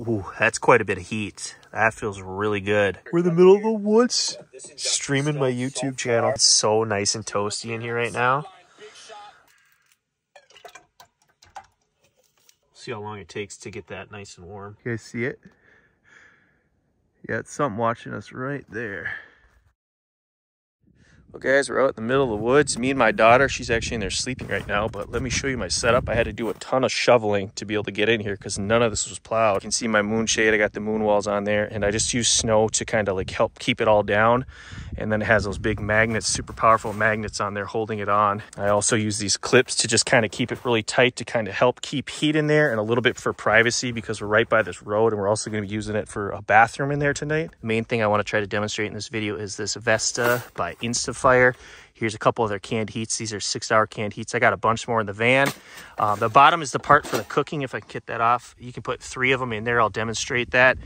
Ooh, that's quite a bit of heat. That feels really good. We're in the middle of the woods, streaming my YouTube channel. It's so nice and toasty in here right now. See how long it takes to get that nice and warm. You guys see it? Yeah, it's something watching us right there. Well, guys, we're out in the middle of the woods. Me and my daughter, she's actually in there sleeping right now, but let me show you my setup. I had to do a ton of shoveling to be able to get in here because none of this was plowed. You can see my moon shade. I got the moon walls on there, and I just used snow to kind of like help keep it all down. And then it has those big magnets, super powerful magnets on there holding it on. I also use these clips to just kind of keep it really tight to kind of help keep heat in there and a little bit for privacy because we're right by this road, and we're also going to be using it for a bathroom in there tonight. The main thing I want to try to demonstrate in this video is this Vesta by InstaFire. Here's a couple of their canned heats. These are 6-hour canned heats. I got a bunch more in the van. The bottom is the part for the cooking. If I can get that off, you can put 3 of them in there. I'll demonstrate that.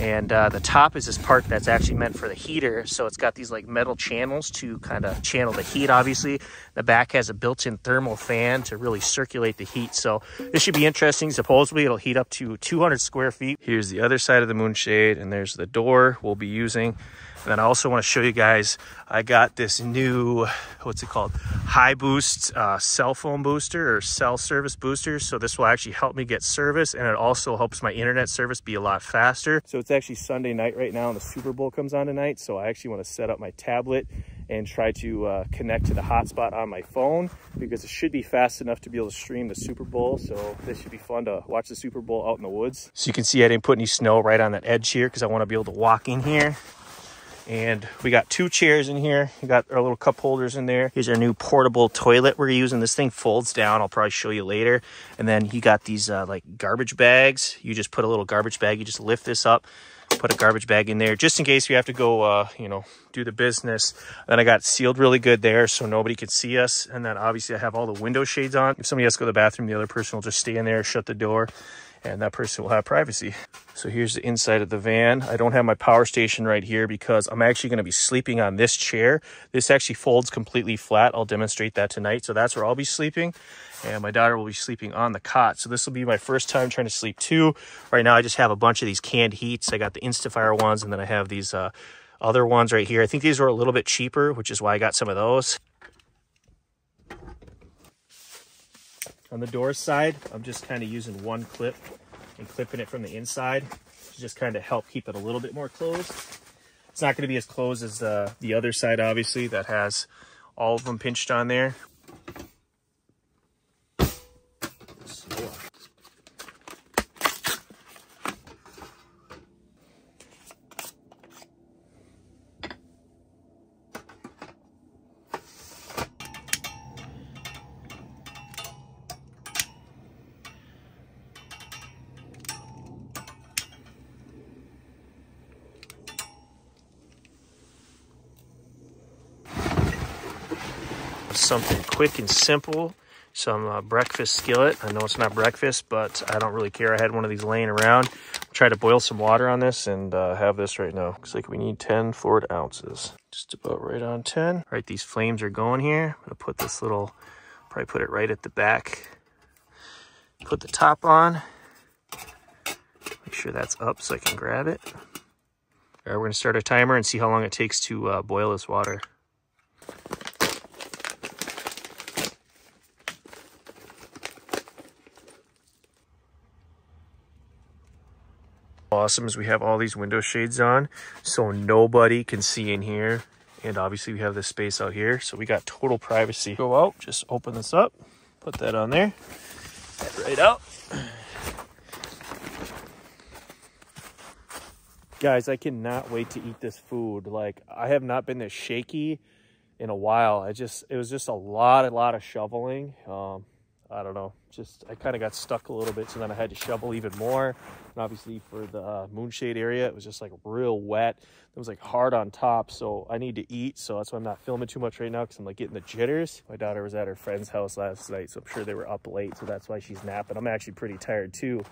And the top is this part that's actually meant for the heater. So it's got these like metal channels to kind of channel the heat, obviously. The back has a built-in thermal fan to really circulate the heat. So this should be interesting. Supposedly it'll heat up to 200 square feet. Here's the other side of the moonshade, and there's the door we'll be using. And then I also want to show you guys, I got this new, what's it called? HiBoost cell phone booster or cell service booster. So this will actually help me get service, and it also helps my internet service be a lot faster. So it's actually Sunday night right now, and the Super Bowl comes on tonight. So I actually want to set up my tablet and try to connect to the hotspot on my phone because it should be fast enough to be able to stream the Super Bowl. So this should be fun to watch the Super Bowl out in the woods. So you can see I didn't put any snow right on that edge here because I want to be able to walk in here. And we got 2 chairs in here. We got our little cup holders in there. Here's our new portable toilet we're using. This thing folds down. I'll probably show you later. And then you got these like garbage bags. You just put a little garbage bag. You just lift this up, put a garbage bag in there just in case we have to go, you know, do the business. Then I got sealed really good there so nobody could see us. And then obviously I have all the window shades on. If somebody has to go to the bathroom, the other person will just stay in there, shut the door, and that person will have privacy. So here's the inside of the van. I don't have my power station right here because I'm actually going to be sleeping on this chair. This actually folds completely flat. I'll demonstrate that tonight. So that's where I'll be sleeping, and my daughter will be sleeping on the cot. So this will be my first time trying to sleep too. Right now I just have a bunch of these canned heats. I got the InstaFire ones, and then I have these other ones right here. I think these were a little bit cheaper, which is why I got some of those. On the door side, I'm just kind of using one clip and clipping it from the inside to just kind of help keep it a little bit more closed. It's not going to be as closed as the other side, obviously, that has all of them pinched on there. So. Something quick and simple, some breakfast skillet. I know it's not breakfast, but I don't really care. I had one of these laying around. I'll try to boil some water on this and have this right now. Looks like we need 10 fluid ounces, just about right on 10. All right, these flames are going here. I'm gonna put this little, probably put it right at the back, put the top on, make sure that's up so I can grab it. All right, we're gonna start a timer and see how long it takes to boil this water. Awesome is we have all these window shades on so nobody can see in here, and obviously we have this space out here, so we got total privacy. Go out, just open this up, put that on there, that right out. Guys, I cannot wait to eat this food. Like, I have not been this shaky in a while. It was just a lot of shoveling. I don't know, just I kind of got stuck a little bit, so then I had to shovel even more. And obviously for the moonshade area, it was just like real wet. It was like hard on top, so I need to eat. So that's why I'm not filming too much right now, because I'm like getting the jitters. My daughter was at her friend's house last night, so I'm sure they were up late, so that's why she's napping. I'm actually pretty tired too.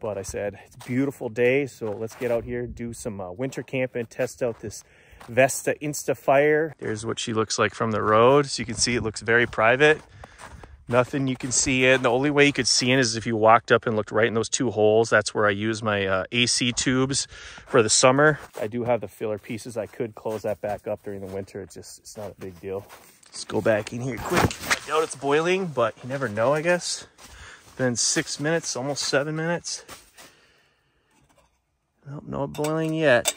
But I said, it's a beautiful day, so let's get out here, do some winter camping, test out this Vesta InstaFire. There's what she looks like from the road. So you can see it looks very private. Nothing you can see in. The only way you could see in is if you walked up and looked right in those two holes. That's where I use my AC tubes for the summer. I do have the filler pieces. I could close that back up during the winter. It's just, it's not a big deal. Let's go back in here quick. I doubt it's boiling, but you never know, I guess. Been 6 minutes, almost 7 minutes. Nope, no boiling yet.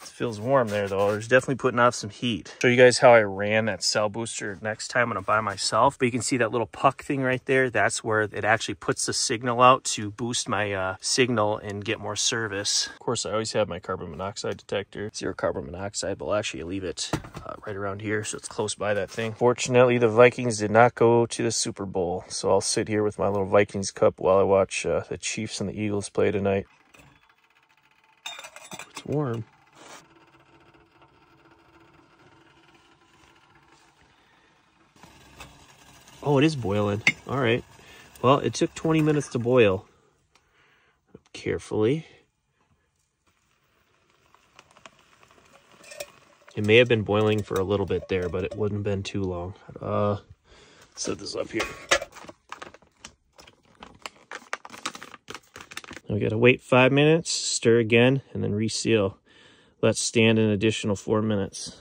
Feels warm there though. There's definitely putting off some heat. Show you guys how I ran that cell booster next time when I'm by myself. But you can see that little puck thing right there. That's where it actually puts the signal out to boost my signal and get more service. Of course, I always have my carbon monoxide detector. Zero carbon monoxide, but I'll actually leave it right around here so it's close by that thing. Fortunately, the Vikings did not go to the Super Bowl. So I'll sit here with my little Vikings cup while I watch the Chiefs and the Eagles play tonight. It's warm. Oh, it is boiling. All right. Well, it took 20 minutes to boil. Carefully. It may have been boiling for a little bit there, but it wouldn't have been too long. Set this up here. We got to wait 5 minutes, stir again, and then reseal. Let stand an additional 4 minutes.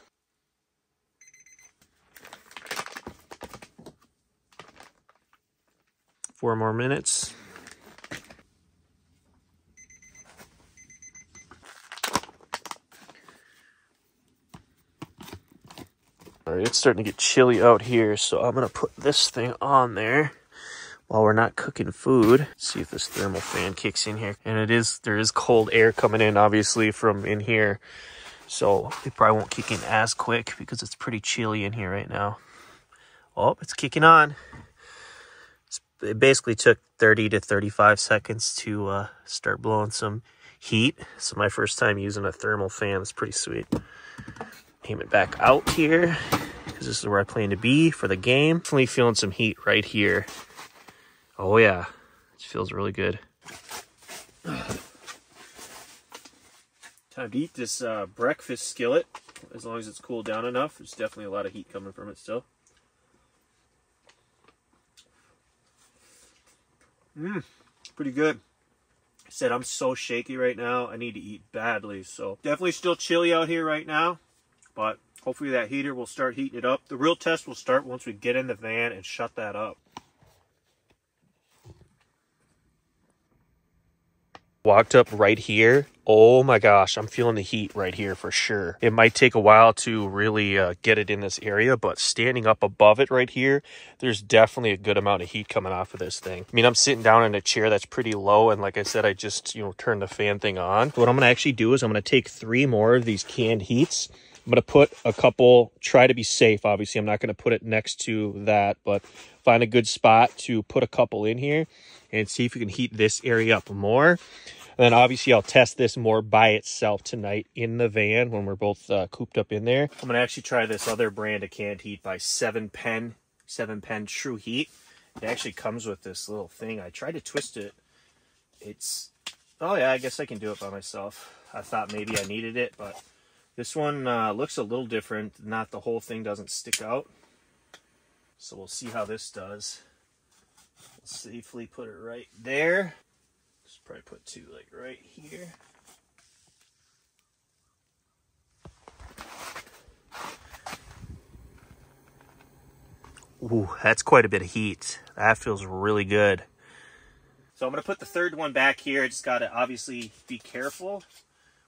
Four more minutes. All right, it's starting to get chilly out here, so I'm gonna put this thing on there while we're not cooking food. See if this thermal fan kicks in here. And it is, there is cold air coming in, obviously, from in here. So it probably won't kick in as quick because it's pretty chilly in here right now. Oh, it's kicking on. It basically took 30 to 35 seconds to start blowing some heat. So my first time using a thermal fan is pretty sweet. Aim it back out here, because this is where I plan to be for the game. Definitely feeling some heat right here. Oh yeah, it feels really good. Time to eat this breakfast skillet. As long as it's cooled down enough, there's definitely a lot of heat coming from it still. Pretty good. I said I'm so shaky right now. I need to eat badly. So definitely still chilly out here right now, but hopefully that heater will start heating it up. The real test will start once we get in the van and shut that up. Walked up right here. Oh my gosh, I'm feeling the heat right here for sure. It might take a while to really get it in this area, but standing up above it right here, there's definitely a good amount of heat coming off of this thing. I mean, I'm sitting down in a chair that's pretty low, and like I said, I just, you know, turned the fan thing on. What I'm gonna actually do is I'm gonna take 3 more of these canned heats. I'm gonna put a couple, try to be safe, obviously. I'm not gonna put it next to that, but find a good spot to put a couple in here and see if we can heat this area up more. And then obviously I'll test this more by itself tonight in the van when we're both cooped up in there. I'm gonna actually try this other brand of canned heat by 7-Pen, 7-Pen True Heat. It actually comes with this little thing. I tried to twist it. It's, oh yeah, I guess I can do it by myself. I thought maybe I needed it, but this one looks a little different. Not the whole thing doesn't stick out. So we'll see how this does. I'll safely put it right there. Just probably put 2 like right here. Ooh, that's quite a bit of heat. That feels really good. So I'm gonna put the 3rd one back here. I just gotta obviously be careful.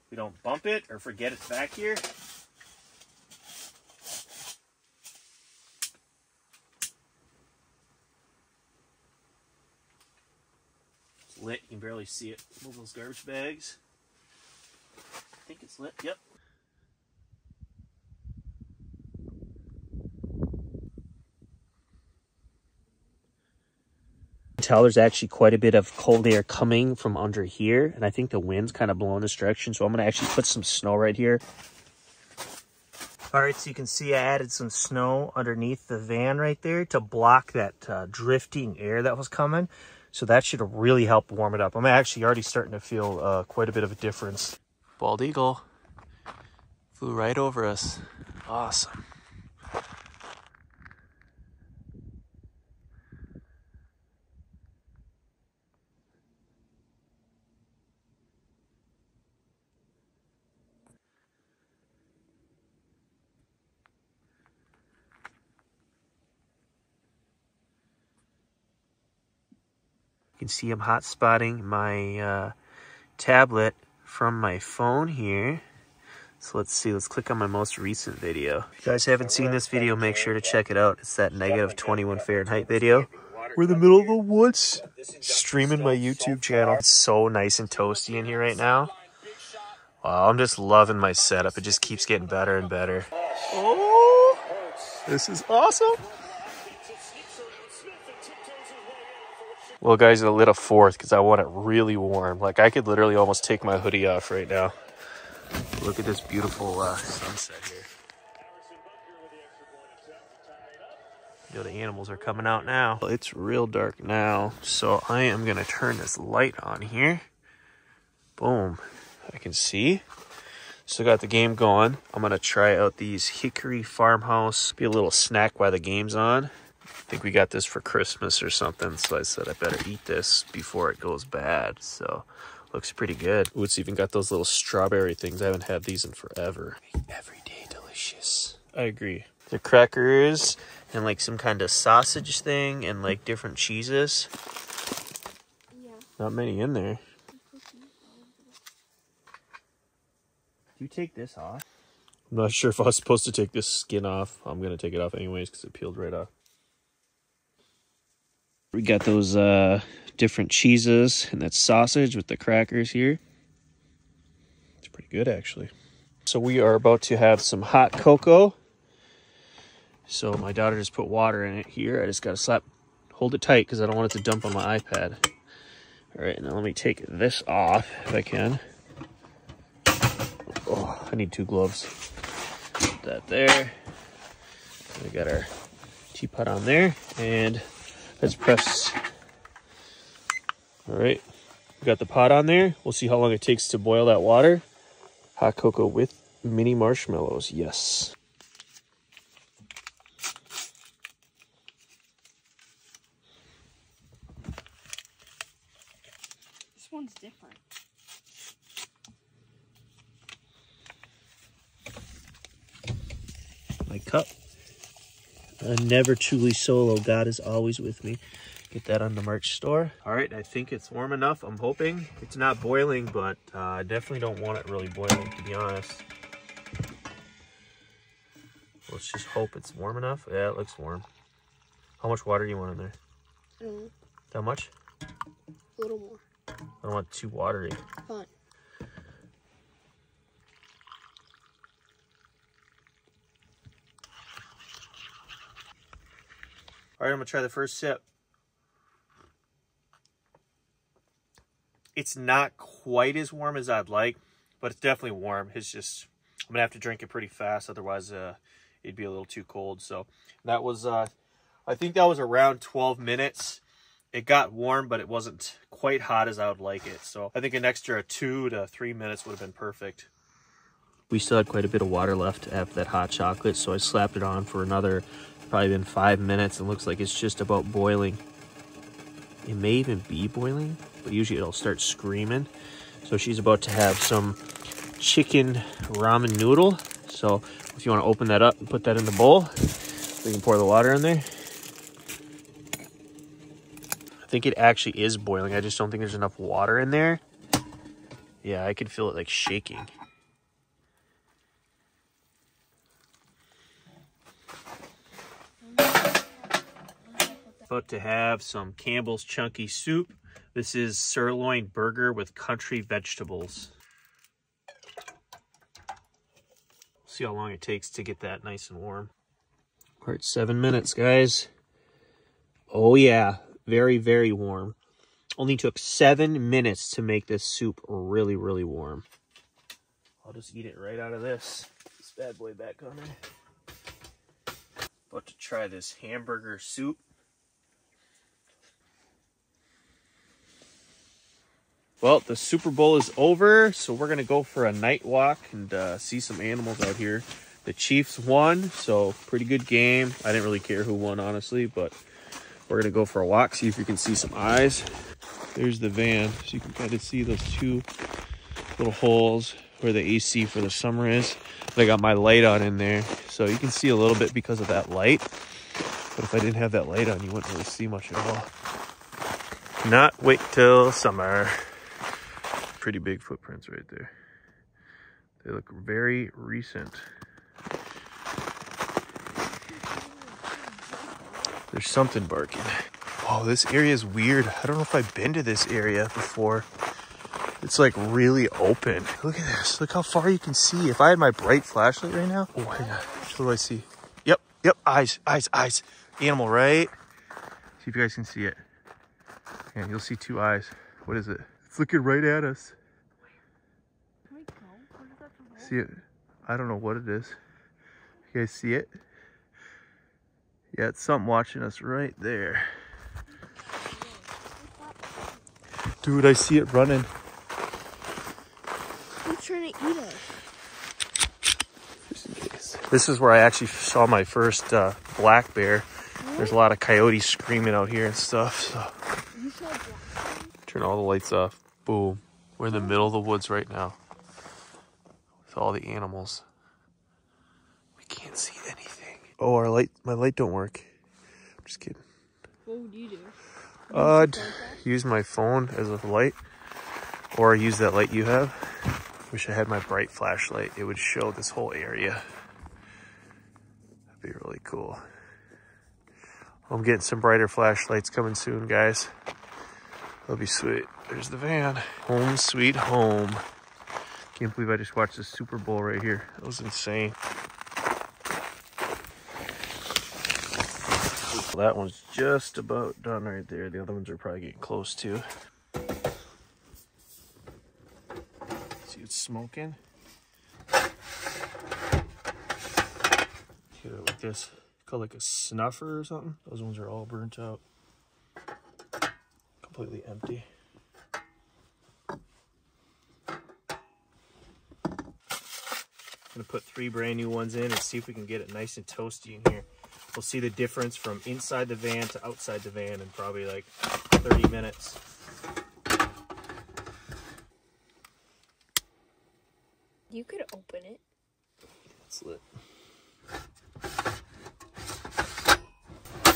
We don't bump it or forget it's back here. Lit, you can barely see it. Move those garbage bags. I think it's lit, yep. Tell there's actually quite a bit of cold air coming from under here, and I think the wind's kind of blowing this direction, so I'm gonna actually put some snow right here. All right, so you can see I added some snow underneath the van right there to block that drifting air that was coming. So that should really help warm it up. I'm actually already starting to feel quite a bit of a difference. Bald eagle flew right over us. Awesome. can see I'm hot spotting my tablet from my phone here. So let's see, let's click on my most recent video. If you guys haven't seen this video, make sure to check it out. It's that -21 Fahrenheit video. We're in the middle of the woods streaming my YouTube channel. It's so nice and toasty in here right now. Wow, I'm just loving my setup. It just keeps getting better and better. Oh, this is awesome. Well, guys, I lit a fourth because I want it really warm. Like, I could literally almost take my hoodie off right now. Look at this beautiful sunset here. You know, the animals are coming out now. It's real dark now, so I am going to turn this light on here. Boom. I can see. So got the game going. I'm going to try out these Hickory Farmhouse. Be a little snack while the game's on. I think we got this for Christmas or something, so I said I better eat this before it goes bad. So looks pretty good. Ooh, it's even got those little strawberry things. I haven't had these in forever. Everyday delicious. I agree. The crackers and like some kind of sausage thing and like different cheeses. Yeah. Not many in there. You take this off? I'm not sure if I was supposed to take this skin off. I'm gonna take it off anyways because it peeled right off. We got those different cheeses and that sausage with the crackers here. It's pretty good, actually. So we are about to have some hot cocoa. So my daughter just put water in it here. I just got to hold it tight because I don't want it to dump on my iPad. All right, now let me take this off if I can. Oh, I need two gloves. Put that there. We got our teapot on there and... let's press. All right, we got the pot on there. We'll see how long it takes to boil that water. Hot cocoa with mini marshmallows, yes. This one's different. My cup. Never truly solo. God is always with me. Get that on the merch store. All right, I think it's warm enough. I'm hoping it's not boiling, but I definitely don't want it really boiling, to be honest. Let's just hope it's warm enough. Yeah, it looks warm. How much water do you want in there? I don't know. That much? A little more. I don't want too watery. Fine. All right, I'm gonna try the first sip. It's not quite as warm as I'd like, but it's definitely warm. It's just, I'm gonna have to drink it pretty fast. Otherwise, it'd be a little too cold. So that was, I think that was around 12 minutes. It got warm, but it wasn't quite hot as I would like it. So I think an extra 2 to 3 minutes would have been perfect. We still had quite a bit of water left after that hot chocolate, so I slapped it on for another probably been 5 minutes and looks like it's just about boiling. It may even be boiling, but usually it'll start screaming. So she's about to have some chicken ramen noodle. So if you want to open that up and put that in the bowl, we can pour the water in there. I think it actually is boiling. I just don't think there's enough water in there. Yeah, I could feel it like shaking. About to have some Campbell's Chunky Soup. This is sirloin burger with country vegetables. See how long it takes to get that nice and warm. All right, 7 minutes, guys. Oh yeah, very, very warm. Only took 7 minutes to make this soup really, really warm. I'll just eat it right out of this. This bad boy back on it. About to try this hamburger soup. Well, the Super Bowl is over, so we're going to go for a night walk and see some animals out here. The Chiefs won, so pretty good game. I didn't really care who won, honestly, but we're going to go for a walk, see if you can see some eyes. There's the van, so you can kind of see those two little holes where the AC for the summer is. I got my light on in there, so you can see a little bit because of that light. But if I didn't have that light on, you wouldn't really see much at all. Not wait till summer. Pretty big footprints right there. They look very recent. There's something barking. Oh, this area is weird. I don't know if I've been to this area before. It's like really open. Look at this. Look how far you can see. If I had my bright flashlight right now. Oh, hang on. What do I see? Yep. Yep. Eyes. Eyes. Eyes. Animal, right? See if you guys can see it. And you'll see two eyes. What is it? It's looking right at us. Can we go? Where does that go? See it? I don't know what it is. You guys see it? Yeah, it's something watching us right there. Dude, I see it running. It's trying to eat us. Just in case. This is where I actually saw my first black bear. Really? There's a lot of coyotes screaming out here and stuff. So. You saw a black bear? Turn all the lights off. Boom. We're in the middle of the woods right now. With all the animals. We can't see anything. Oh, our light, my light don't work. I'm just kidding. What would you do? I'd use my phone as a light, or use that light you have. Wish I had my bright flashlight. It would show this whole area. That'd be really cool. I'm getting some brighter flashlights coming soon, guys. That'll be sweet. There's the van. Home sweet home. Can't believe I just watched the Super Bowl right here. That was insane. Well, that one's just about done right there. The other ones are probably getting close to. See, it's smoking. Here, like this. It's called like a snuffer or something. Those ones are all burnt out. Completely empty. I'm gonna put 3 brand new ones in and see if we can get it nice and toasty in here. We'll see the difference from inside the van to outside the van in probably like 30 minutes. You could open it. It's lit. There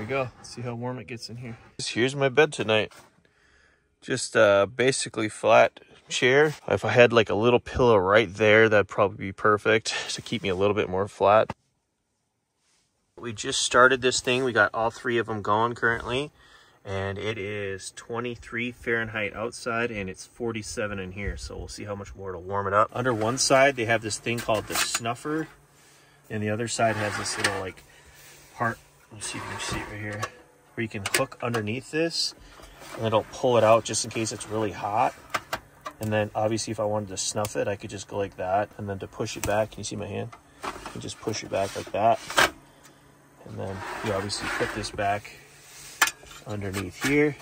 we go. Let's see how warm it gets in here. Here's my bed tonight. Just basically flat chair. If I had like a little pillow right there, that'd probably be perfect to keep me a little bit more flat. We just started this thing. We got all 3 of them going currently, and it is 23 Fahrenheit outside and it's 47 in here, so we'll see how much more to warm it up. Under one side they have this thing called the snuffer, and the other side has this little like part. Let's see if you can see it right here, where you can hook underneath this and it'll pull it out just in case it's really hot. And then obviously if I wanted to snuff it, I could just go like that, and then to push it back, can you see my hand? You can just push it back like that. And then you obviously put this back underneath here,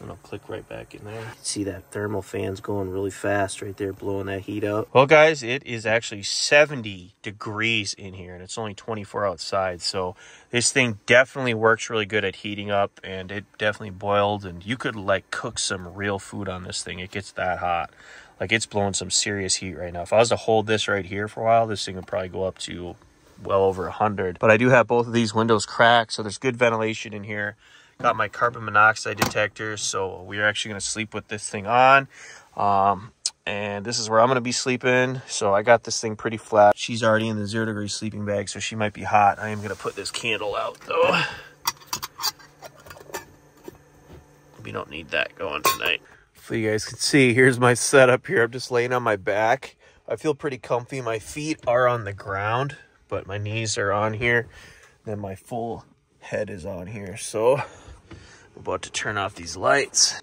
and I'll click right back in there. See that thermal fan's going really fast right there, blowing that heat out. Well, guys, it is actually 70 degrees in here, and it's only 24 outside. So this thing definitely works really good at heating up, and it definitely boiled. And you could, like, cook some real food on this thing. It gets that hot. Like, it's blowing some serious heat right now. If I was to hold this right here for a while, this thing would probably go up to well over 100. But I do have both of these windows cracked, so there's good ventilation in here. Got my carbon monoxide detector, so we're actually going to sleep with this thing on. And this is where I'm going to be sleeping. So I got this thing pretty flat. She's already in the 0 degree sleeping bag, so she might be hot. I am going to put this candle out though. We don't need that going tonight. So you guys can see, here's my setup here. I'm just laying on my back. I feel pretty comfy. My feet are on the ground, but my knees are on here. Then my full head is on here. So I'm about to turn off these lights.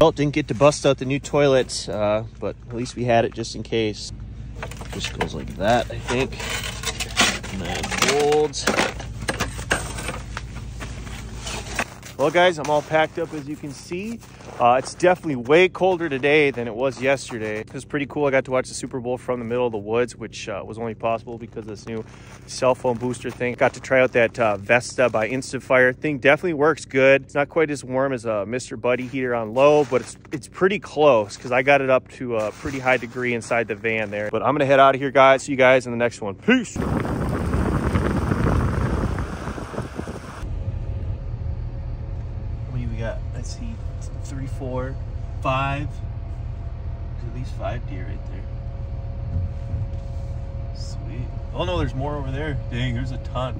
Well, didn't get to bust out the new toilet, but at least we had it just in case. Just goes like that, I think. And then folds. Well, guys, I'm all packed up, as you can see. It's definitely way colder today than it was yesterday. It was pretty cool. I got to watch the Super Bowl from the middle of the woods, which was only possible because of this new cell phone booster thing. Got to try out that Vesta by InstaFire thing. Definitely works good. It's not quite as warm as a Mr. Buddy heater on low, but it's pretty close because I got it up to a pretty high degree inside the van there. But I'm gonna head out of here, guys. See you guys in the next one. Peace. Let's see, 34, 5, there's at least 5 deer right there. Sweet. Oh no, there's more over there. Dang, there's a ton.